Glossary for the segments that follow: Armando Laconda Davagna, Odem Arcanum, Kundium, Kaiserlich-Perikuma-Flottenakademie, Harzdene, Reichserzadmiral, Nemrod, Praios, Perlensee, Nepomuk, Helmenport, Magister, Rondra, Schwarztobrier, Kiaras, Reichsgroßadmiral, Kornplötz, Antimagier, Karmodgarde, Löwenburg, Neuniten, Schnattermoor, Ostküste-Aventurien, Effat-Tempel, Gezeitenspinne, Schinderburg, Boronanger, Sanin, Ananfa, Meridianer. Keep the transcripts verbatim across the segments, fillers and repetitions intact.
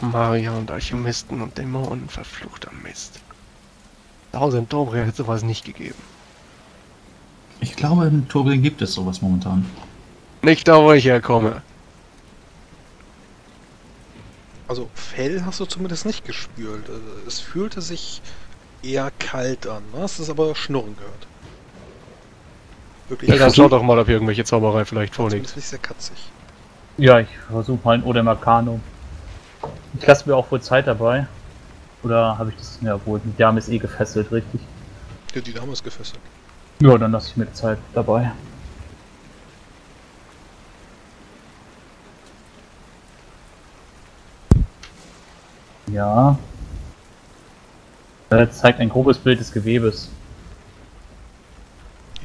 Magier und Alchemisten und Dämonen, verfluchter Mist. Zu Hause in Tobrien hätte es sowas nicht gegeben. Ich glaube, in Tobrien gibt es sowas momentan. Nicht da, wo ich herkomme. Also Fell hast du zumindest nicht gespült. Also, es fühlte sich eher kalt an. Ne? Hast es aber Schnurren gehört. Wirklich. Ja, dann schau doch mal, ob hier irgendwelche Zauberei vielleicht vorliegt. Das ist nicht sehr katzig. Ja, ich versuche mal ein Odem Arcanum. Ich lasse mir auch wohl Zeit dabei. Oder habe ich das? Ja, wohl, die Dame ist eh gefesselt, richtig? Ja, die Dame ist gefesselt. Ja, dann lasse ich mir Zeit dabei. Ja. Das zeigt ein grobes Bild des Gewebes.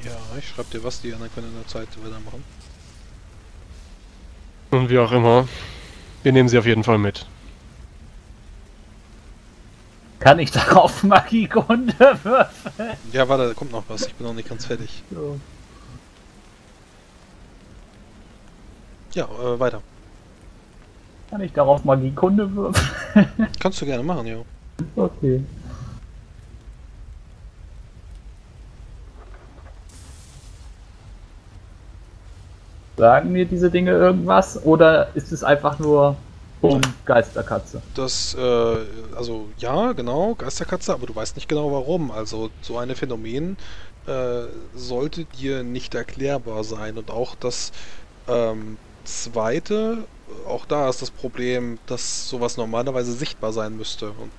Ja, ich schreibe dir was, die anderen können in der Zeit weitermachen. Und wie auch immer, wir nehmen sie auf jeden Fall mit. Kann ich darauf Magiekunde würfeln? Ja, warte, da kommt noch was. Ich bin noch nicht ganz fertig. So. Ja, äh, weiter. Kann ich darauf Magiekunde würfeln? Kannst du gerne machen, ja. Okay. Sagen mir diese Dinge irgendwas oder ist es einfach nur um Geisterkatze? Das, äh, also ja, genau, Geisterkatze, aber du weißt nicht genau warum. Also so ein Phänomen äh, sollte dir nicht erklärbar sein. Und auch das ähm, Zweite, auch da ist das Problem, dass sowas normalerweise sichtbar sein müsste. Und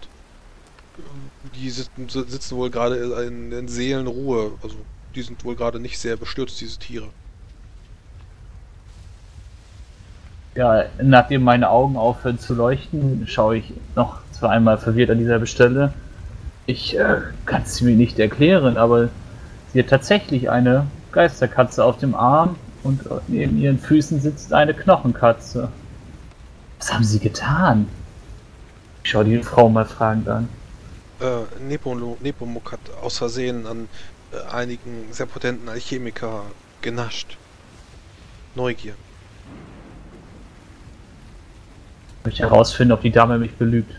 die sitzen, sitzen wohl gerade in, in Seelenruhe. Also die sind wohl gerade nicht sehr bestürzt, diese Tiere. Ja, nachdem meine Augen aufhören zu leuchten, schaue ich noch zwar einmal verwirrt an dieser Stelle. Ich äh, kann es mir nicht erklären, aber sie hat tatsächlich eine Geisterkatze auf dem Arm und neben ihren Füßen sitzt eine Knochenkatze. Was haben sie getan? Ich schaue die Frau mal fragend an. Äh, Nepomuk hat aus Versehen an äh, einigen sehr potenten Alchemiker genascht. Neugier. Ich herausfinden, ob die Dame mich belügt.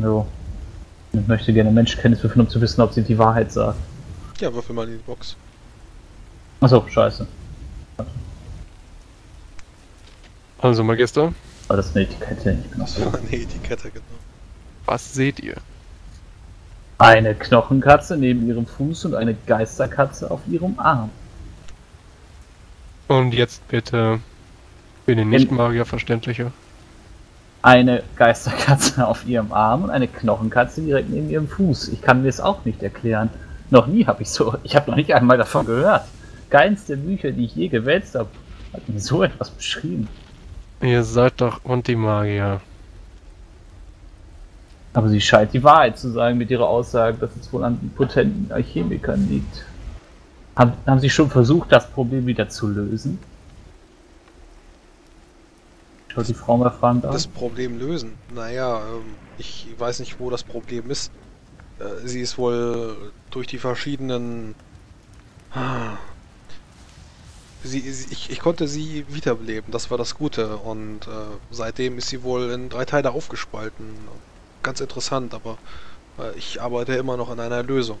So. Ich möchte gerne Menschenkenntnis würfeln, um zu wissen, ob sie die Wahrheit sagt. Ja, würfel mal in die Box. Achso, scheiße. Also, Magister? Aber das ist eine Etikette. Ich bin auch so. Eine Etikette, genau. Was seht ihr? Eine Knochenkatze neben ihrem Fuß und eine Geisterkatze auf ihrem Arm. Und jetzt bitte für den Nicht-Magier verständlicher. Eine Geisterkatze auf ihrem Arm und eine Knochenkatze direkt neben ihrem Fuß. Ich kann mir es auch nicht erklären. Noch nie habe ich so, ich habe noch nicht einmal davon gehört. Keins der Bücher, die ich je gewälzt habe, hat mir so etwas beschrieben. Ihr seid doch Antimagier. Aber sie scheint die Wahrheit zu sagen mit ihrer Aussage, dass es wohl an den potenten Alchemikern liegt. Haben, haben sie schon versucht, das Problem wieder zu lösen? Die Frau mal fragen darf. Das Problem lösen? Naja, ich weiß nicht, wo das Problem ist. Sie ist wohl durch die verschiedenen... Sie, ich, ich konnte sie wiederbeleben, das war das Gute. Und seitdem ist sie wohl in drei Teile aufgespalten. Ganz interessant, aber ich arbeite immer noch an einer Lösung.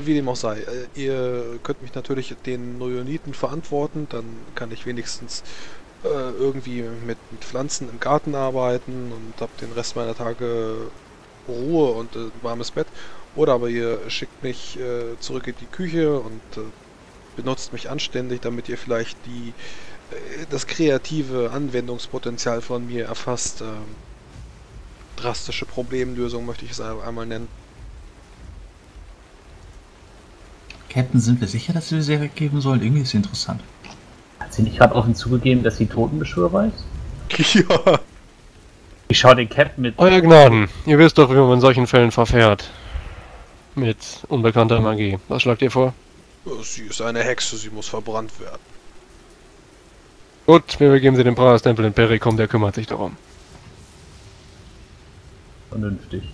Wie dem auch sei, ihr könnt mich natürlich den Neuniten verantworten, dann kann ich wenigstens irgendwie mit, mit Pflanzen im Garten arbeiten und hab den Rest meiner Tage Ruhe und äh, warmes Bett. Oder aber ihr schickt mich äh, zurück in die Küche und äh, benutzt mich anständig, damit ihr vielleicht die äh, das kreative Anwendungspotenzial von mir erfasst. Äh, drastische Problemlösung möchte ich es einmal nennen. Captain, sind wir sicher, dass wir sie weggeben sollen? Irgendwie ist sie interessant. Hat sie nicht gerade offen zugegeben, dass sie Totenbeschwörer ist? Ja. Ich schau den Cap mit... Euer Gnaden, ihr wisst doch, wie man in solchen Fällen verfährt. Mit unbekannter Magie. Was schlagt ihr vor? Sie ist eine Hexe, sie muss verbrannt werden. Gut, wir begeben sie den Praios-Tempel in Perricum, der kümmert sich darum. Vernünftig.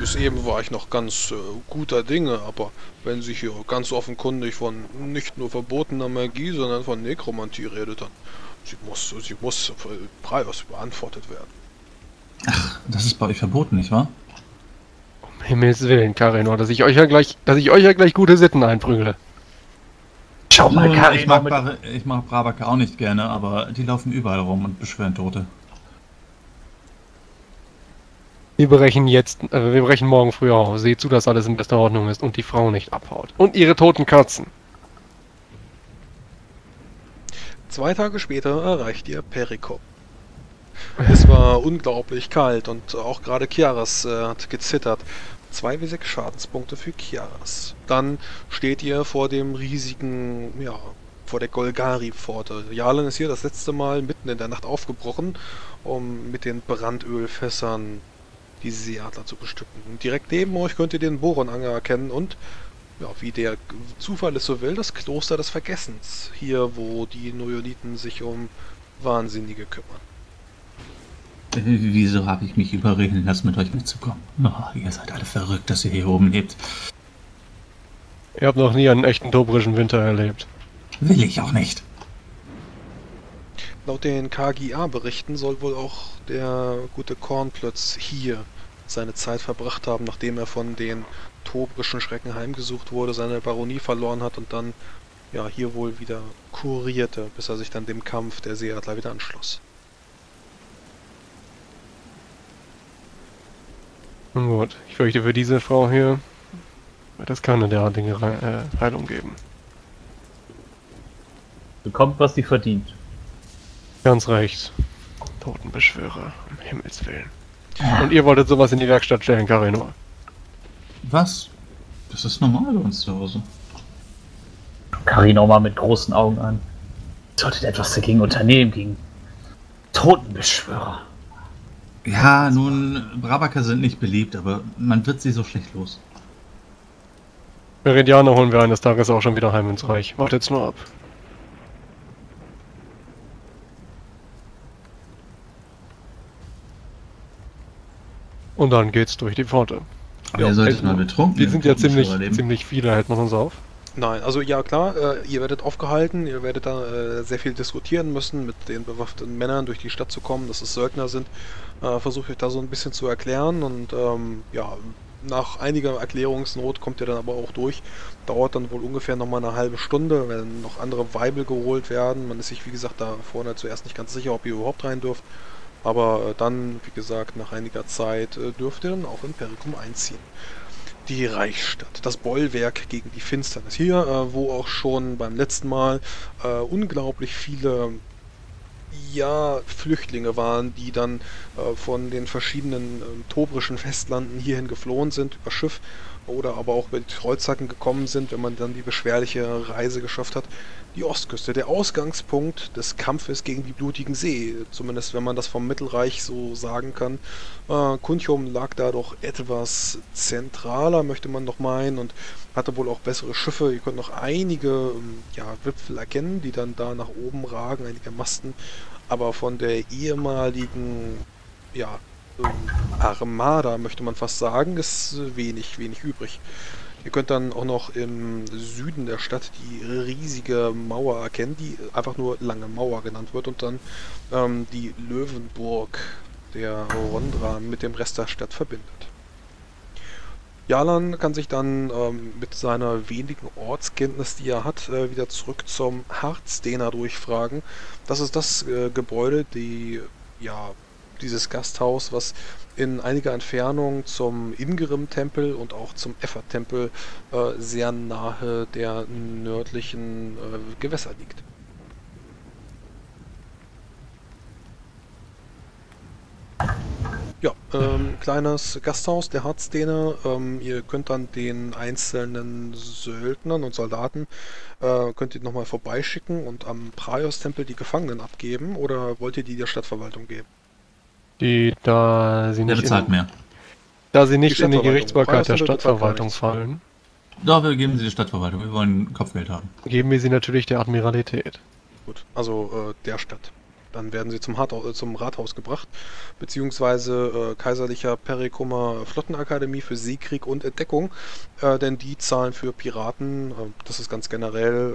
Bis eben war ich noch ganz äh, guter Dinge, aber wenn sich hier ganz offenkundig von nicht nur verbotener Magie, sondern von Nekromantie redet, dann sie muss, sie muss äh, Praios beantwortet werden. Ach, das ist bei euch verboten, nicht wahr? Um Himmels Willen, Karinor, dass ich euch ja gleich, dass ich euch ja gleich gute Sitten einprügle. Schau mal, Karinor, ich mag, Bar ich mag Brabaka auch nicht gerne, aber die laufen überall rum und beschweren Tote. Wir brechen jetzt, äh, wir brechen morgen früh auf. Seht zu, dass alles in bester Ordnung ist und die Frau nicht abhaut. Und ihre toten Katzen. Zwei Tage später erreicht ihr Perricum. Es war unglaublich kalt und auch gerade Kiaras äh, hat gezittert. zwei W sechs Schadenspunkte für Kiaras. Dann steht ihr vor dem riesigen, ja, vor der Golgari-Pforte. Yarlan ist hier das letzte Mal mitten in der Nacht aufgebrochen, um mit den Brandölfässern die Seeadler zu bestücken. Und direkt neben euch könnt ihr den Boronanger erkennen und, ja, wie der Zufall es so will, das Kloster des Vergessens. Hier, wo die Neuniten sich um Wahnsinnige kümmern. Wieso habe ich mich überreden lassen, mit euch mitzukommen? Oh, ihr seid alle verrückt, dass ihr hier oben lebt. Ihr habt noch nie einen echten tobrischen Winter erlebt. Will ich auch nicht. Laut den K G A-Berichten soll wohl auch der gute Kornplötz hier seine Zeit verbracht haben, nachdem er von den tobrischen Schrecken heimgesucht wurde, seine Baronie verloren hat und dann ja hier wohl wieder kurierte, bis er sich dann dem Kampf der Seeadler wieder anschloss. Nun gut, ich fürchte für diese Frau hier wird es keine derartige Re äh, Heilung geben. Bekommt, was sie verdient. Ganz recht. Totenbeschwörer, um Himmels Willen. Und ihr wolltet sowas in die Werkstatt stellen, Karinor. Was? Das ist normal bei uns zu Hause. Karinor mal mit großen Augen an. Ihr solltet etwas dagegen unternehmen, gegen Totenbeschwörer. Ja, nun, Brabaka sind nicht beliebt, aber man wird sie so schlecht los. Meridianer holen wir eines Tages auch schon wieder heim ins Reich. Wartet's nur ab. Und dann geht's durch die Pforte. Ja, seid mal betrunken. Wir sind ja ziemlich, ziemlich viele, hält man uns auf. Nein, also ja klar, äh, ihr werdet aufgehalten, ihr werdet da äh, sehr viel diskutieren müssen, mit den bewaffneten Männern durch die Stadt zu kommen, dass es Söldner sind. Äh, versucht euch da so ein bisschen zu erklären und ähm, ja, nach einiger Erklärungsnot kommt ihr dann aber auch durch. Dauert dann wohl ungefähr nochmal eine halbe Stunde, wenn noch andere Weibel geholt werden. Man ist sich, wie gesagt, da vorne zuerst nicht ganz sicher, ob ihr überhaupt rein dürft. Aber äh, dann, wie gesagt, nach einiger Zeit äh, dürft ihr dann auch in Perricum einziehen. Die Reichsstadt, das Bollwerk gegen die Finsternis. Hier, äh, wo auch schon beim letzten Mal äh, unglaublich viele ja, Flüchtlinge waren, die dann äh, von den verschiedenen äh, tobrischen Festlanden hierhin geflohen sind, über Schiff oder aber auch über die Trollzacken gekommen sind, wenn man dann die beschwerliche Reise geschafft hat. Die Ostküste, der Ausgangspunkt des Kampfes gegen die blutigen See, zumindest wenn man das vom Mittelreich so sagen kann. Äh, Kundium lag da doch etwas zentraler, möchte man noch meinen, und hatte wohl auch bessere Schiffe. Ihr könnt noch einige ja, Wipfel erkennen, die dann da nach oben ragen, einige Masten, aber von der ehemaligen ja, ähm, Armada, möchte man fast sagen, ist wenig, wenig übrig. Ihr könnt dann auch noch im Süden der Stadt die riesige Mauer erkennen, die einfach nur Lange Mauer genannt wird, und dann ähm, die Löwenburg der Rondra mit dem Rest der Stadt verbindet. Yarlan kann sich dann ähm, mit seiner wenigen Ortskenntnis, die er hat, äh, wieder zurück zum Harzdene durchfragen. Das ist das äh, Gebäude, die, ja, dieses Gasthaus, was in einiger Entfernung zum Ingerim-Tempel und auch zum Effat-Tempel äh, sehr nahe der nördlichen äh, Gewässer liegt. Ja, ähm, kleines Gasthaus der Harzdene. Ähm, ihr könnt dann den einzelnen Söldnern und Soldaten äh, könnt ihr nochmal vorbeischicken und am Praios-Tempel die Gefangenen abgeben, oder wollt ihr die der Stadtverwaltung geben? Die, da sie nicht, in, mehr. Da sie nicht in die Gerichtsbarkeit der Stadtverwaltung fallen. Da geben sie die Stadtverwaltung, wir wollen Kopfgeld haben. Geben wir sie natürlich der Admiralität. Gut, also äh, der Stadt. Dann werden sie zum, Harthaus, äh, zum Rathaus gebracht, beziehungsweise äh, Kaiserlich-Perikuma-Flottenakademie für Seekrieg und Entdeckung, äh, denn die zahlen für Piraten, äh, das ist ganz generell... Äh,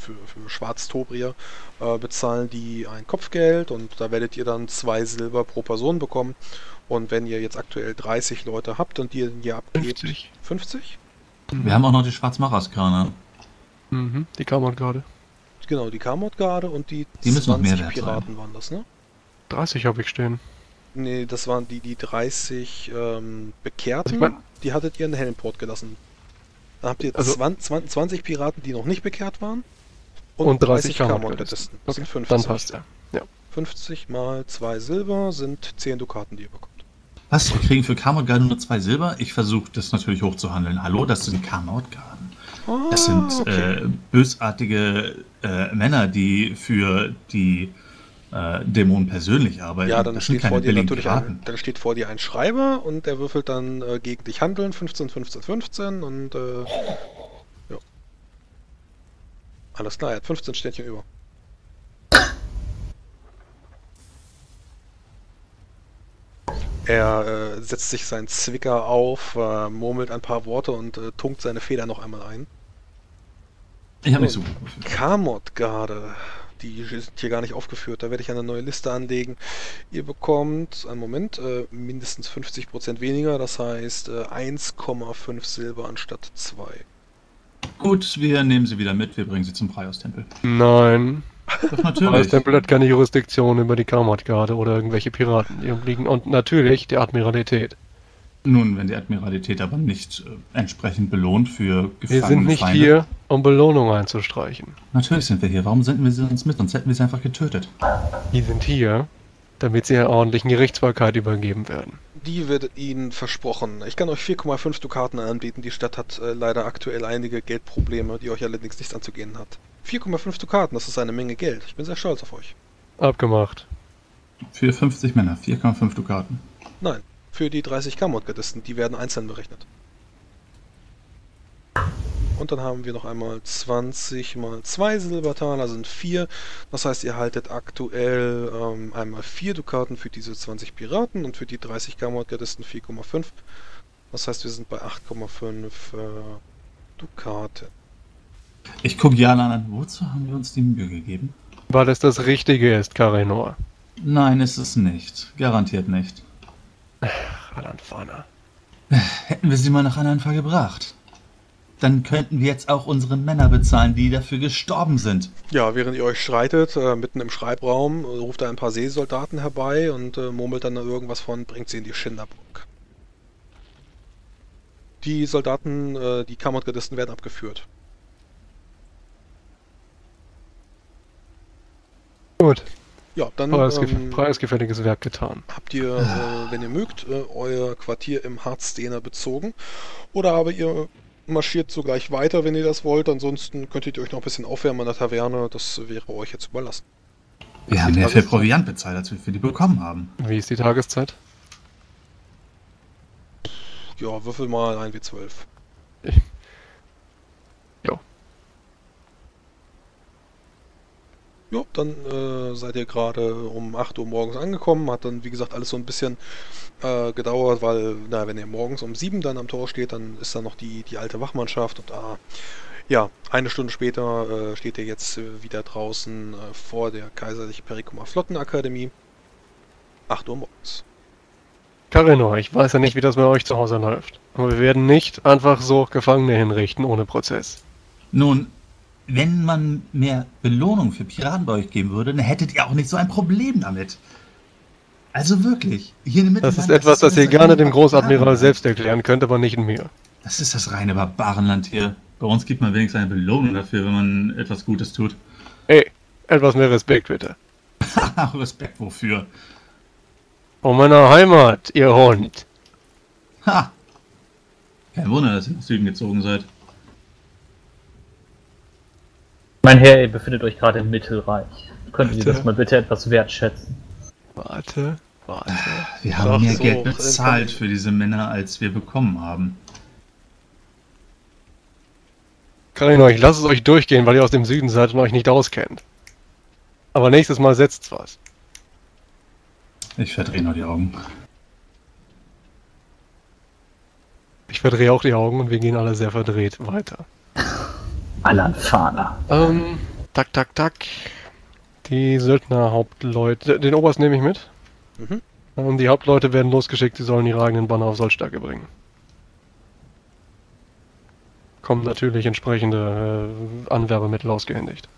für, für Schwarztobrier äh, bezahlen die ein Kopfgeld und da werdet ihr dann zwei Silber pro Person bekommen. Und wenn ihr jetzt aktuell dreißig Leute habt und die ihr abgebt... fünfzig? Wir mhm. haben auch noch die Schwarzmacherskerne. Mhm, die Karmodgarde. Genau, die Karmodgarde und die, die müssen zwanzig mehr Piraten waren das, ne? dreißig habe ich stehen. Ne, das waren die, die dreißig ähm, Bekehrten, ich mein, die hattet ihr in Helmenport gelassen. Dann habt ihr also zwanzig, zwanzig Piraten, die noch nicht bekehrt waren. Und, und dreißig Karmodgardisten. Das okay, sind fünfzig. Dann passt ja. Ja. fünfzig mal zwei Silber sind zehn Dukaten, die ihr bekommt. Was? Wir kriegen für Karmodgarden nur zwei Silber? Ich versuche das natürlich hochzuhandeln. Hallo, das sind Karmodgarden. Ah, das sind okay. äh, bösartige äh, Männer, die für die äh, Dämonen persönlich arbeiten. Ja, dann, das steht sind vor keine dir natürlich ein, dann steht vor dir ein Schreiber und der würfelt dann äh, gegen dich handeln. fünfzehn, fünfzehn, fünfzehn und äh, ja. Alles klar, er hat fünfzehn Ständchen über. Er äh, setzt sich seinen Zwicker auf, äh, murmelt ein paar Worte und äh, tunkt seine Feder noch einmal ein. Ich habe nicht so. Karmodgarde, die sind hier gar nicht aufgeführt, da werde ich eine neue Liste anlegen. Ihr bekommt, einen Moment, äh, mindestens fünfzig Prozent weniger, das heißt äh, eins Komma fünf Silber anstatt zwei. Gut, wir nehmen sie wieder mit, wir bringen sie zum Praios-Tempel. Nein. Der Praios-Tempel hat keine Jurisdiktion über die Karmodgarde oder irgendwelche Piraten, die umliegen. Und natürlich die Admiralität. Nun, wenn die Admiralität aber nicht äh, entsprechend belohnt für Gefangene. Wir sind nicht Feinde. Hier, um Belohnung einzustreichen. Natürlich sind wir hier. Warum senden wir sie uns mit? Sonst hätten wir sie einfach getötet. Die sind hier, damit sie einer ordentlichen Gerichtsbarkeit übergeben werden. Die wird Ihnen versprochen. Ich kann euch vier Komma fünf Dukaten anbieten. Die Stadt hat äh, leider aktuell einige Geldprobleme, die euch allerdings nichts anzugehen hat. vier Komma fünf Dukaten, das ist eine Menge Geld. Ich bin sehr stolz auf euch. Abgemacht. Für fünfzig Männer, vier Komma fünf Dukaten. Nein, für die dreißig Karmodgardisten, die werden einzeln berechnet. Und dann haben wir noch einmal zwanzig mal zwei Silbertaler, sind vier. Das heißt, ihr haltet aktuell ähm, einmal vier Dukaten für diese zwanzig Piraten und für die dreißig Karmodgardisten vier Komma fünf. Das heißt, wir sind bei acht Komma fünf äh, Dukaten. Ich gucke Yarlan an. Wozu haben wir uns die Mühe gegeben? Weil es das Richtige ist, Karinor. Nein, ist es nicht. Garantiert nicht. Ach, Alan Fahner. Hätten wir sie mal nach Ananfa gebracht. Dann könnten wir jetzt auch unsere Männer bezahlen, die dafür gestorben sind. Ja, während ihr euch streitet, äh, mitten im Schreibraum, ruft er ein paar Seesoldaten herbei und äh, murmelt dann irgendwas von, bringt sie in die Schinderburg. Die Soldaten, äh, die Karmodgardisten werden abgeführt. Gut. Ja, dann Preisgef ähm, preisgefälliges Werk getan. Habt ihr, äh, wenn ihr mögt, äh, euer Quartier im Harzdene bezogen? Oder aber ihr marschiert sogleich weiter, wenn ihr das wollt. Ansonsten könntet ihr euch noch ein bisschen aufwärmen in der Taverne. Das wäre euch jetzt überlassen. Wir haben ja viel Proviant bezahlt, als wir für die bekommen haben. Wie ist die Tageszeit? Ja, würfel mal ein W zwölf. Ja, dann äh, seid ihr gerade um acht Uhr morgens angekommen, hat dann wie gesagt alles so ein bisschen äh, gedauert, weil, na, wenn ihr morgens um sieben dann am Tor steht, dann ist da noch die, die alte Wachmannschaft und ah, ja, eine Stunde später äh, steht ihr jetzt äh, wieder draußen äh, vor der Kaiserlich-Perikuma-Flottenakademie. acht Uhr morgens. Karinor, ich weiß ja nicht, wie das bei euch zu Hause läuft, aber wir werden nicht einfach so Gefangene hinrichten ohne Prozess. Nun, wenn man mehr Belohnung für Piraten bei euch geben würde, dann hättet ihr auch nicht so ein Problem damit. Also wirklich. Hier in der das ist etwas, das ihr gerne dem Großadmiral selbst erklären könnt, aber nicht mir. Das ist das reine Barbarenland hier. Bei uns gibt man wenigstens eine Belohnung dafür, wenn man etwas Gutes tut. Ey, etwas mehr Respekt bitte. Respekt wofür? Um meine Heimat, ihr Hund. Ha! Kein Wunder, dass ihr nach Süden gezogen seid. Mein Herr, ihr befindet euch gerade im Mittelreich. Könnten Sie das mal bitte etwas wertschätzen? Warte, warte. Wir haben mehr Geld bezahlt für diese Männer, als wir bekommen haben. Karinor, ich lasse es euch durchgehen, weil ihr aus dem Süden seid und euch nicht auskennt. Aber nächstes Mal setzt's was. Ich verdrehe nur die Augen. Ich verdrehe auch die Augen und wir gehen alle sehr verdreht weiter. Alan Fahner. Ähm, Tak, tak, tak. Die Söldnerhauptleute, den Oberst nehme ich mit. Mhm. Und die Hauptleute werden losgeschickt, sie sollen die ragenden Banner auf Soldstärke bringen. Kommen natürlich entsprechende äh, Anwerbemittel ausgehändigt.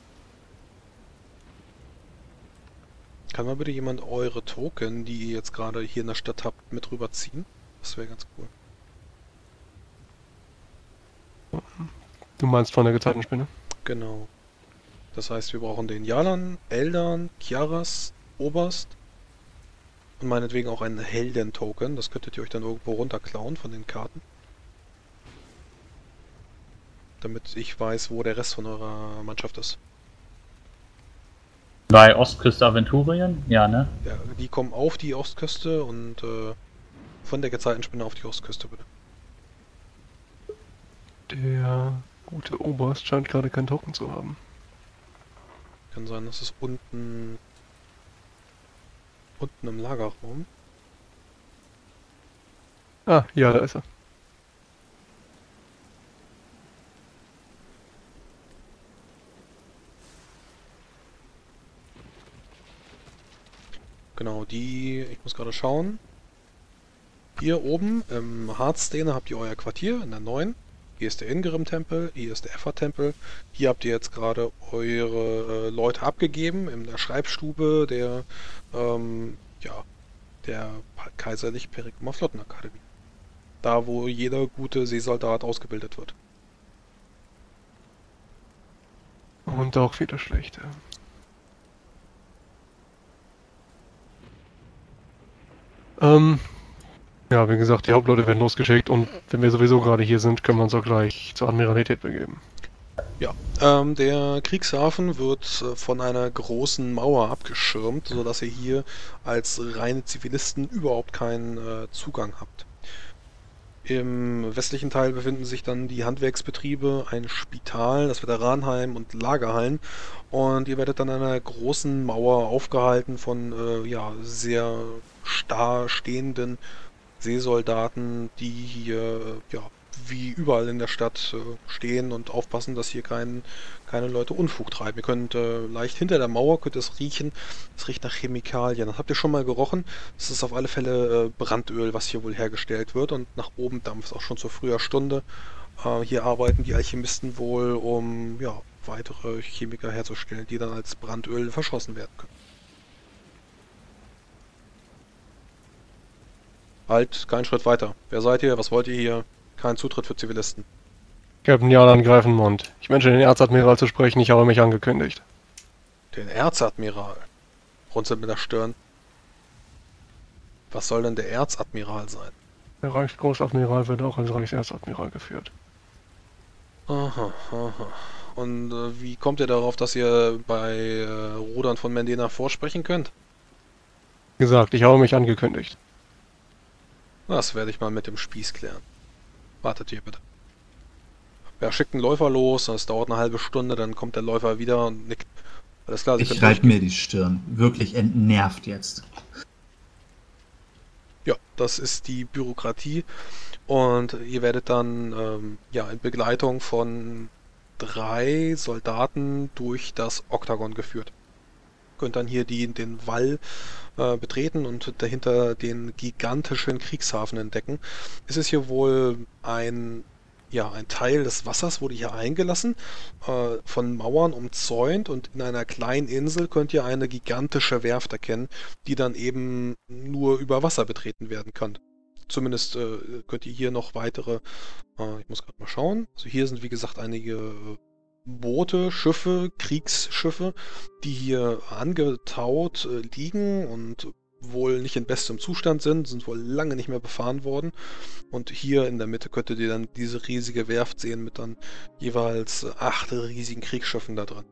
Kann mal bitte jemand eure Token, die ihr jetzt gerade hier in der Stadt habt, mit rüberziehen? Das wäre ganz cool. Du meinst von der Gezeitenspinne? Genau. Das heißt, wir brauchen den Yarlan, Eldern, Kiaras, Oberst und meinetwegen auch einen Helden-Token. Das könntet ihr euch dann irgendwo runterklauen von den Karten. Damit ich weiß, wo der Rest von eurer Mannschaft ist. Bei Ostküste-Aventurien? Ja, ne? Ja, die kommen auf die Ostküste und äh, von der Gezeitenspinne auf die Ostküste, bitte. Der gute Oberst scheint gerade keinen Token zu haben. Kann sein, dass es unten... unten im Lagerraum. Ah, ja, da ist er. Genau, die, ich muss gerade schauen. Hier oben im Harzdene habt ihr euer Quartier in der neuen. Hier ist der Ingerim-Tempel, hier ist der Effat-Tempel. Hier habt ihr jetzt gerade eure äh, Leute abgegeben in der Schreibstube der, ähm, ja, der Kaiserlich-Perikuma-Flottenakademie. Da, wo jeder gute Seesoldat ausgebildet wird. Und auch viele schlechte. Ähm, ja, wie gesagt, die Hauptleute werden losgeschickt und wenn wir sowieso gerade hier sind, können wir uns auch gleich zur Admiralität begeben. Ja, ähm, der Kriegshafen wird von einer großen Mauer abgeschirmt, sodass ihr hier als reine Zivilisten überhaupt keinen äh, Zugang habt. Im westlichen Teil befinden sich dann die Handwerksbetriebe, ein Spital, das Veteranenheim und Lagerhallen. Und ihr werdet dann an einer großen Mauer aufgehalten von äh, ja, sehr starr stehenden Seesoldaten, die hier äh, ja, wie überall in der Stadt äh, stehen und aufpassen, dass hier kein, keine Leute Unfug treiben. Ihr könnt äh, leicht hinter der Mauer, könnt es riechen, es riecht nach Chemikalien. Das habt ihr schon mal gerochen. Das ist auf alle Fälle äh, Brandöl, was hier wohl hergestellt wird und nach oben dampft es auch schon zu früher Stunde. Äh, hier arbeiten die Alchemisten wohl, um ja, weitere Chemiker herzustellen, die dann als Brandöl verschossen werden können. Halt, keinen Schritt weiter. Wer seid ihr? Was wollt ihr hier? Kein Zutritt für Zivilisten. Captain Yarlan Greifenmond. Ich wünsche den Erzadmiral zu sprechen, ich habe mich angekündigt. Den Erzadmiral? Runzelt mit der Stirn. Was soll denn der Erzadmiral sein? Der Reichsgroßadmiral wird auch als Reichserzadmiral geführt. Aha, aha. Und äh, wie kommt ihr darauf, dass ihr bei äh, Rudon von Mendena vorsprechen könnt? Wie gesagt, ich habe mich angekündigt. Das werde ich mal mit dem Spieß klären. Wartet hier bitte. Ja, schickt einen Läufer los, das dauert eine halbe Stunde, dann kommt der Läufer wieder und nickt. Alles klar, Sie können durchgehen. Ich reibe mir die Stirn. Wirklich entnervt jetzt. Ja, das ist die Bürokratie. Und ihr werdet dann ähm, ja, in Begleitung von drei Soldaten durch das Oktagon geführt. Könnt dann hier die, den Wall äh, betreten und dahinter den gigantischen Kriegshafen entdecken. Es ist hier wohl ein, ja, ein Teil des Wassers, wurde hier eingelassen, äh, von Mauern umzäunt und in einer kleinen Insel könnt ihr eine gigantische Werft erkennen, die dann eben nur über Wasser betreten werden kann. Zumindest äh, könnt ihr hier noch weitere, äh, ich muss gerade mal schauen, also hier sind wie gesagt einige Boote, Schiffe, Kriegsschiffe, die hier angetaut äh, liegen und wohl nicht in bestem Zustand sind, sind wohl lange nicht mehr befahren worden. Und hier in der Mitte könntet ihr dann diese riesige Werft sehen mit dann jeweils acht riesigen Kriegsschiffen da drin.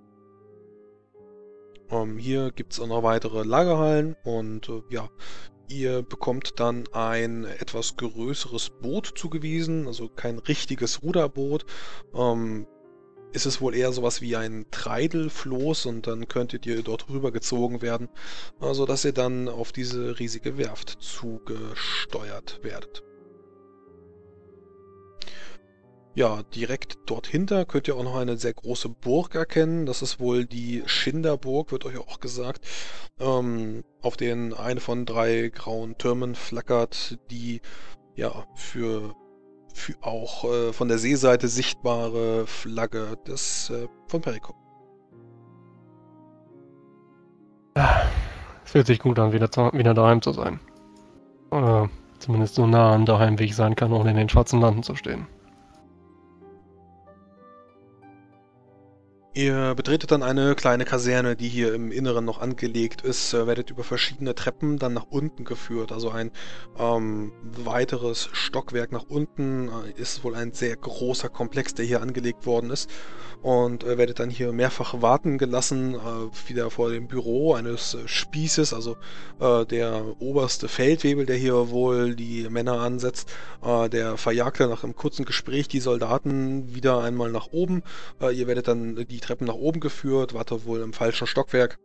Ähm, hier gibt es auch noch weitere Lagerhallen und äh, ja, ihr bekommt dann ein etwas größeres Boot zugewiesen, also kein richtiges Ruderboot. Ähm, Ist es wohl eher sowas wie ein Treidelfloß und dann könntet ihr dort rübergezogen werden, also dass ihr dann auf diese riesige Werft zugesteuert werdet. Ja, direkt dort hinter könnt ihr auch noch eine sehr große Burg erkennen. Das ist wohl die Schinderburg, wird euch auch gesagt, ähm, auf denen eine von drei grauen Türmen flackert, die ja für, für auch äh, von der Seeseite sichtbare Flagge des äh, von Perricum. Es fühlt sich gut an, wieder, zu, wieder daheim zu sein. Oder zumindest so nah an daheim, wie ich sein kann, ohne in den schwarzen Landen zu stehen. Ihr betretet dann eine kleine Kaserne, die hier im Inneren noch angelegt ist, werdet über verschiedene Treppen dann nach unten geführt. Also ein ähm, weiteres Stockwerk nach unten ist wohl ein sehr großer Komplex, der hier angelegt worden ist. Und äh, werdet dann hier mehrfach warten gelassen, äh, wieder vor dem Büro eines äh, Spießes, also äh, der oberste Feldwebel, der hier wohl die Männer ansetzt. Äh, der verjagte nach einem kurzen Gespräch die Soldaten wieder einmal nach oben. Äh, ihr werdet dann die Treppen nach oben geführt, warte wohl im falschen Stockwerk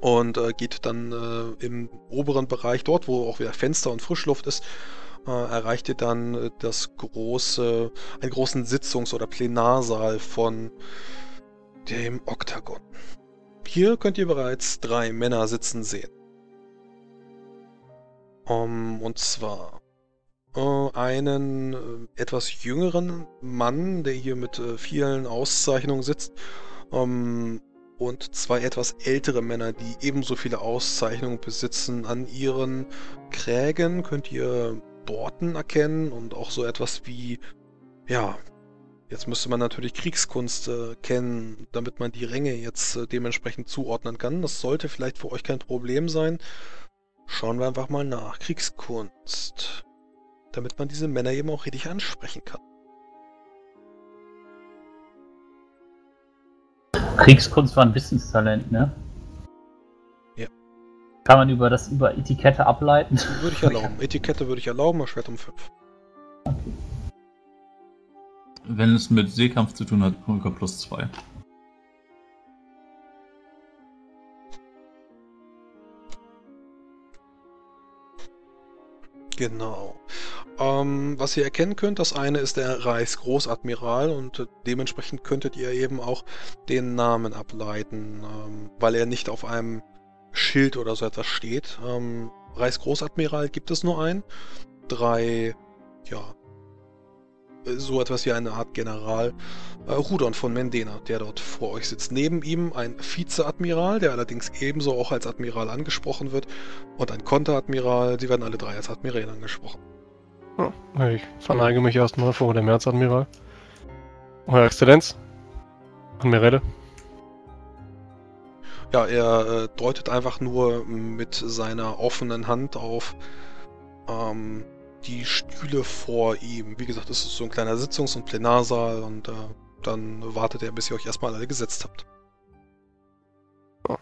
und äh, geht dann äh, im oberen Bereich, dort wo auch wieder Fenster und Frischluft ist, äh, erreicht ihr dann das große, einen großen Sitzungs- oder Plenarsaal von dem Oktagon. Hier könnt ihr bereits drei Männer sitzen sehen. Um, und zwar einen etwas jüngeren Mann, der hier mit vielen Auszeichnungen sitzt, und zwei etwas ältere Männer, die ebenso viele Auszeichnungen besitzen. An ihren Krägen könnt ihr Borten erkennen und auch so etwas wie, ja, jetzt müsste man natürlich Kriegskunst äh, kennen, damit man die Ränge jetzt äh, dementsprechend zuordnen kann. Das sollte vielleicht für euch kein Problem sein. Schauen wir einfach mal nach. Kriegskunst, damit man diese Männer eben auch richtig ansprechen kann. Kriegskunst war ein Wissenstalent, ne? Ja. Kann man über das über Etikette ableiten? Würde ich erlauben. Etikette würde ich erlauben, aber Schwert um fünf. Okay. Wenn es mit Seekampf zu tun hat, Punker plus zwei. Genau. Ähm, was ihr erkennen könnt, das eine ist der Reichsgroßadmiral und dementsprechend könntet ihr eben auch den Namen ableiten, ähm, weil er nicht auf einem Schild oder so etwas steht. Ähm, Reichsgroßadmiral gibt es nur einen. Drei, ja, so etwas wie eine Art General. Äh, Rudon von Mendena, der dort vor euch sitzt. Neben ihm ein Vizeadmiral, der allerdings ebenso auch als Admiral angesprochen wird, und ein Konteradmiral. Sie werden alle drei als Admiräle angesprochen. Oh, ich verneige mich erstmal vor dem Erzadmiral. Euer Exzellenz, Admirale. Ja, er äh, deutet einfach nur mit seiner offenen Hand auf ähm, die Stühle vor ihm. Wie gesagt, es ist so ein kleiner Sitzungs- und Plenarsaal und äh, dann wartet er, bis ihr euch erstmal alle gesetzt habt. Oh.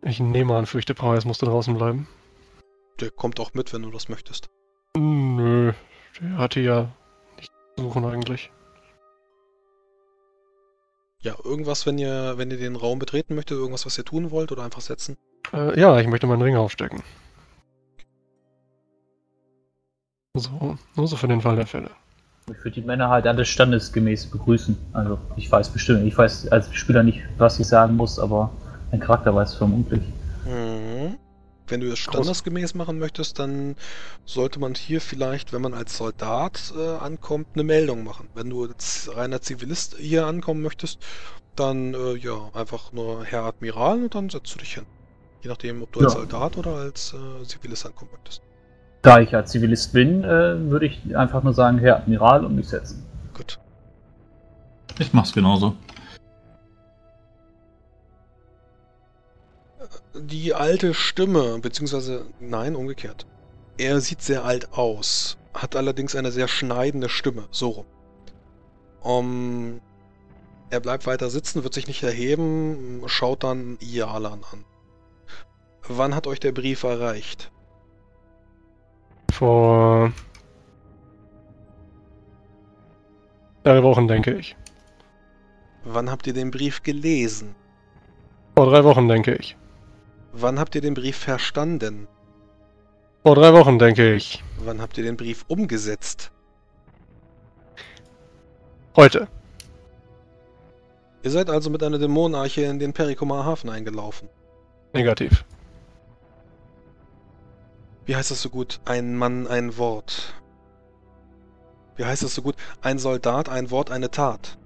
Ich nehme an, fürchte, Praios musste draußen bleiben. Der kommt auch mit, wenn du das möchtest. Nö, der hatte ja nichts zu suchen eigentlich. Ja, irgendwas, wenn ihr, wenn ihr den Raum betreten möchtet, irgendwas, was ihr tun wollt oder einfach setzen? Äh, ja, ich möchte meinen Ring aufstecken. So, nur so für den Fall der Fälle. Ich würde die Männer halt alles standesgemäß begrüßen. Also, ich weiß bestimmt, ich weiß als Spieler nicht, was ich sagen muss, aber mein Charakter weiß vermutlich. Mhm. Wenn du das standesgemäß machen möchtest, dann sollte man hier vielleicht, wenn man als Soldat äh, ankommt, eine Meldung machen. Wenn du als reiner Zivilist hier ankommen möchtest, dann äh, ja, einfach nur Herr Admiral und dann setzt du dich hin. Je nachdem, ob du ja. als Soldat oder als äh, Zivilist ankommen möchtest. Da ich als Zivilist bin, äh, würde ich einfach nur sagen Herr Admiral und mich setzen. Gut. Ich mach's genauso. Die alte Stimme, beziehungsweise, nein, umgekehrt. Er sieht sehr alt aus, hat allerdings eine sehr schneidende Stimme, so rum. Um, er bleibt weiter sitzen, wird sich nicht erheben, schaut dann Yarlan an. Wann hat euch der Brief erreicht? Vor drei Wochen, denke ich. Wann habt ihr den Brief gelesen? Vor drei Wochen, denke ich. Wann habt ihr den Brief verstanden? Vor drei Wochen, denke ich. Wann habt ihr den Brief umgesetzt? Heute. Ihr seid also mit einer Dämonenarche in den Perikumer Hafen eingelaufen. Negativ. Wie heißt das so gut? Ein Mann, ein Wort. Wie heißt das so gut? Ein Soldat, ein Wort, eine Tat.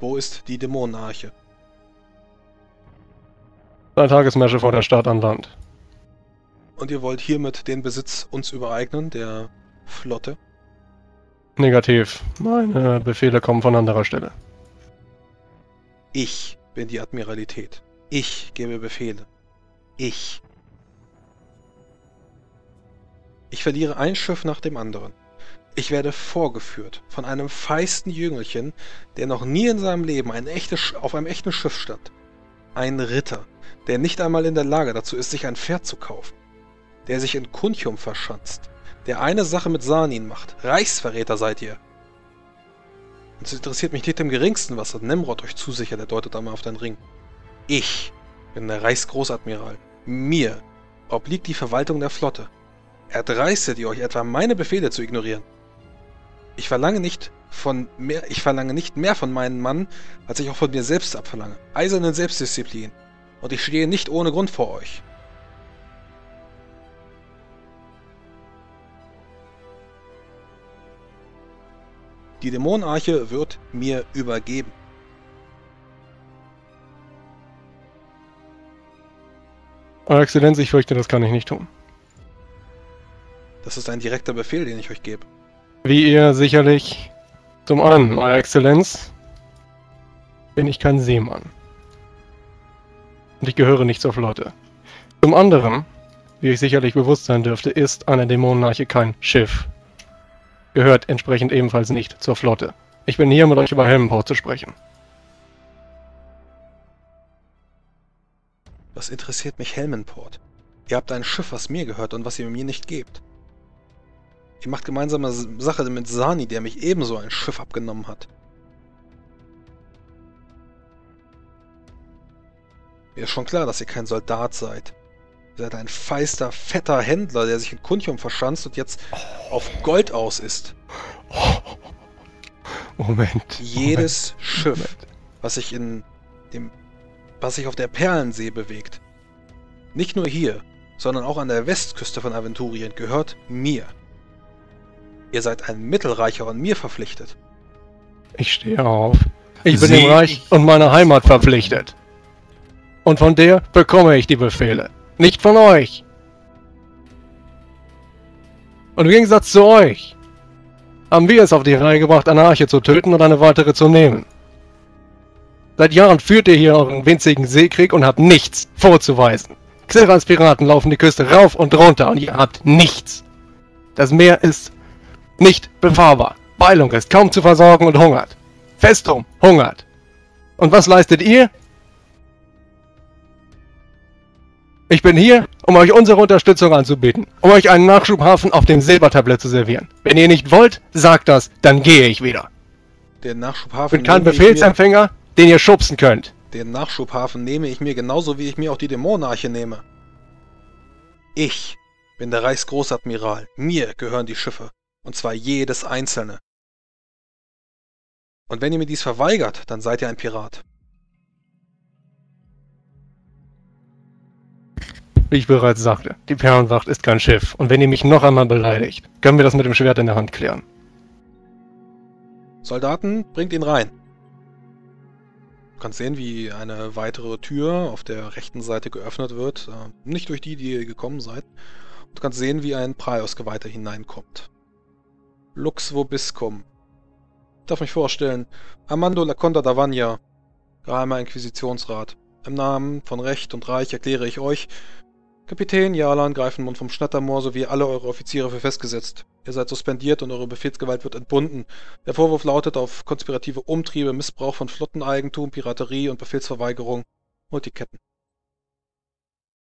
Wo ist die Dämonenarche? Drei Tagesmärsche vor der Stadt an Land. Und ihr wollt hiermit den Besitz uns übereignen, der Flotte? Negativ. Meine Befehle kommen von anderer Stelle. Ich bin die Admiralität. Ich gebe Befehle. Ich. Ich verliere ein Schiff nach dem anderen. Ich werde vorgeführt von einem feisten Jüngelchen, der noch nie in seinem Leben ein echtes, auf einem echten Schiff stand. Ein Ritter, der nicht einmal in der Lage dazu ist, sich ein Pferd zu kaufen. Der sich in Kundium verschanzt. Der eine Sache mit Sanin macht. Reichsverräter seid ihr. Und es interessiert mich nicht im geringsten, was hat Nemrod euch zusichert. Er deutet einmal auf den Ring. Ich bin der Reichsgroßadmiral. Mir obliegt die Verwaltung der Flotte. Erdreistet ihr euch etwa, meine Befehle zu ignorieren? Ich verlange nicht von mehr, ich verlange nicht mehr von meinen Mann, als ich auch von mir selbst abverlange. Eiserne Selbstdisziplin. Und ich stehe nicht ohne Grund vor euch. Die Dämonenarche wird mir übergeben. Euer Exzellenz, ich fürchte, das kann ich nicht tun. Das ist ein direkter Befehl, den ich euch gebe. Wie ihr sicherlich zum einen, Euer Exzellenz, bin ich kein Seemann. Und ich gehöre nicht zur Flotte. Zum anderen, wie euch sicherlich bewusst sein dürfte, ist eine Dämonenarche kein Schiff. Gehört entsprechend ebenfalls nicht zur Flotte. Ich bin hier, um mit euch über Helmenport zu sprechen. Was interessiert mich Helmenport? Ihr habt ein Schiff, was mir gehört und was ihr mir nicht gebt. Ihr macht gemeinsame Sache mit Sani, der mich ebenso ein Schiff abgenommen hat. Mir ist schon klar, dass ihr kein Soldat seid. Ihr seid ein feister, fetter Händler, der sich in Kundium verschanzt und jetzt auf Gold aus ist. Moment. Jedes Moment, Schiff, Moment. was sich in dem, was sich auf der Perlensee bewegt, nicht nur hier, sondern auch an der Westküste von Aventurien, gehört mir. Ihr seid ein Mittelreicher und mir verpflichtet. Ich stehe auf. Ich bin Sie, dem Reich ich... und meiner Heimat verpflichtet. Und von der bekomme ich die Befehle. Nicht von euch! Und im Gegensatz zu euch haben wir es auf die Reihe gebracht, eine Arche zu töten und eine weitere zu nehmen. Seit Jahren führt ihr hier euren winzigen Seekrieg und habt nichts vorzuweisen. Xerans Piraten laufen die Küste rauf und runter und ihr habt nichts. Das Meer ist nicht befahrbar. Beilung ist kaum zu versorgen und hungert. Festum hungert. Und was leistet ihr? Ich bin hier, um euch unsere Unterstützung anzubieten, um euch einen Nachschubhafen auf dem Silbertablett zu servieren. Wenn ihr nicht wollt, sagt das, dann gehe ich wieder. Den Nachschubhafen. Ich bin kein Befehlsempfänger, den ihr schubsen könnt. Den Nachschubhafen nehme ich mir genauso, wie ich mir auch die Dämonenarche nehme. Ich bin der Reichsgroßadmiral. Mir gehören die Schiffe. Und zwar jedes einzelne. Und wenn ihr mir dies verweigert, dann seid ihr ein Pirat. Wie ich bereits sagte, die Perlenwacht ist kein Schiff. Und wenn ihr mich noch einmal beleidigt, können wir das mit dem Schwert in der Hand klären. Soldaten, bringt ihn rein. Du kannst sehen, wie eine weitere Tür auf der rechten Seite geöffnet wird. Nicht durch die, die ihr gekommen seid. Du kannst sehen, wie ein Praios-Geweihter hineinkommt. Lux Vobiscum. Ich darf mich vorstellen, Armando Laconda Davagna, Geheimer Inquisitionsrat. Im Namen von Recht und Reich erkläre ich euch, Kapitän Yarlan Greifenmond vom Schnattermoor sowie alle eure Offiziere für festgesetzt. Ihr seid suspendiert und eure Befehlsgewalt wird entbunden. Der Vorwurf lautet auf konspirative Umtriebe, Missbrauch von Flotteneigentum, Piraterie und Befehlsverweigerung und die Ketten.